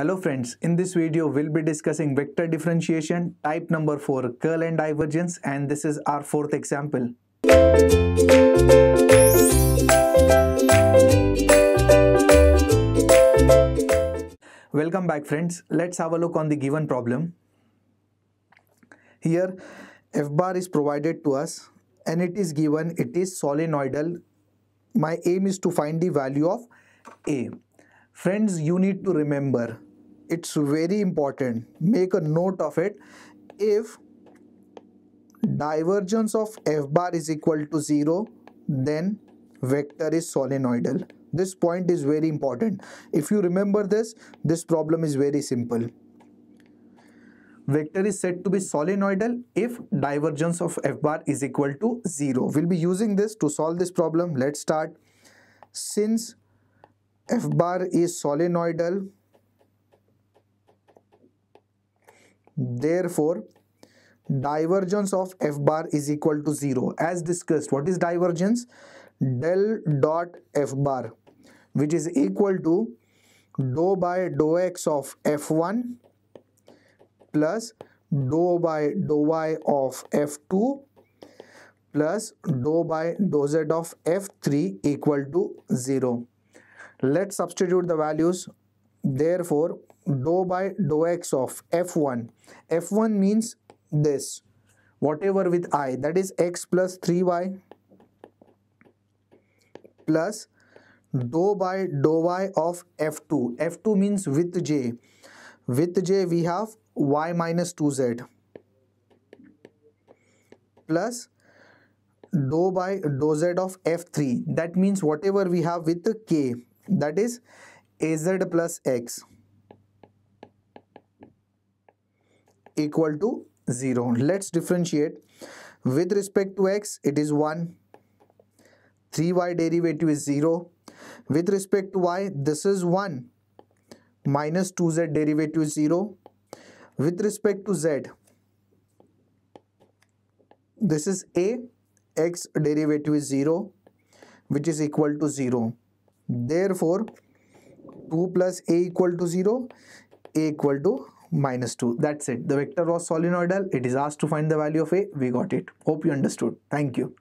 Hello friends, in this video we'll be discussing vector differentiation, type number 4, curl and divergence, and this is our fourth example. Welcome back friends, let's have a look on the given problem. Here f bar is provided to us and it is given, it is solenoidal. My aim is to find the value of a. Friends, you need to remember, it's very important, make a note of it. If divergence of f bar is equal to 0, then vector is solenoidal. This point is very important. If you remember this problem is very simple. Vector is said to be solenoidal if divergence of f bar is equal to 0. We'll be using this to solve this problem. Let's start. Since f bar is solenoidal, therefore divergence of f bar is equal to 0. As discussed, what is divergence? Del dot f bar, which is equal to dou by dou x of f1 plus dou by dou y of f2 plus dou by dou z of f3 equal to 0. Let's substitute the values. Therefore, dou by dou x of f1. f1 means this, whatever with I, that is x plus 3y plus dou by dou y of f2. f2 means with j. With j we have y minus 2z plus dou by dou z of f3. That means whatever we have with k. That is az plus x equal to 0. Let's differentiate. With respect to x, it is 1. 3y derivative is 0. With respect to y, this is 1. Minus 2z derivative is 0. With respect to z, this is a. x derivative is 0, which is equal to 0. Therefore, 2 plus a equal to 0, a equal to minus 2. That's it. The vector was solenoidal. It is asked to find the value of a. We got it. Hope you understood. Thank you.